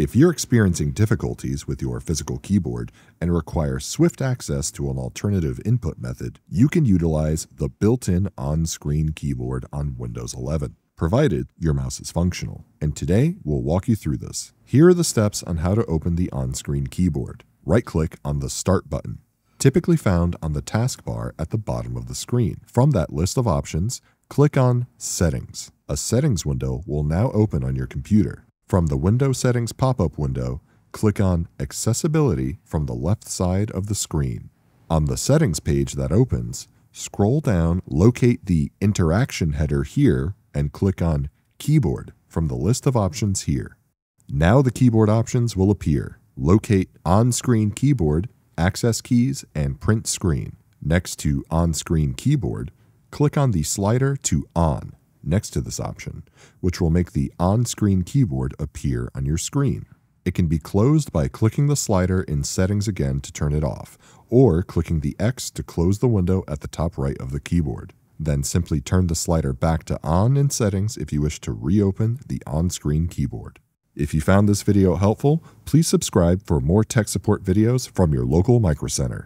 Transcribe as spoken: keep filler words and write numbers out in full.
If you're experiencing difficulties with your physical keyboard and require swift access to an alternative input method, you can utilize the built-in on-screen keyboard on Windows eleven, provided your mouse is functional. And today, we'll walk you through this. Here are the steps on how to open the on-screen keyboard. Right-click on the Start button, typically found on the taskbar at the bottom of the screen. From that list of options, click on Settings. A settings window will now open on your computer. From the Window Settings pop-up window, click on Accessibility from the left side of the screen. On the Settings page that opens, scroll down, locate the Interaction header here, and click on Keyboard from the list of options here. Now the keyboard options will appear. Locate On-Screen Keyboard, Access Keys, and Print Screen. Next to On-Screen Keyboard, click on the slider to On next to this option, which will make the on-screen keyboard appear on your screen. It can be closed by clicking the slider in Settings again to turn it off, or clicking the X to close the window at the top right of the keyboard. Then simply turn the slider back to On in Settings if you wish to reopen the on-screen keyboard. If you found this video helpful, please subscribe for more tech support videos from your local Micro Center.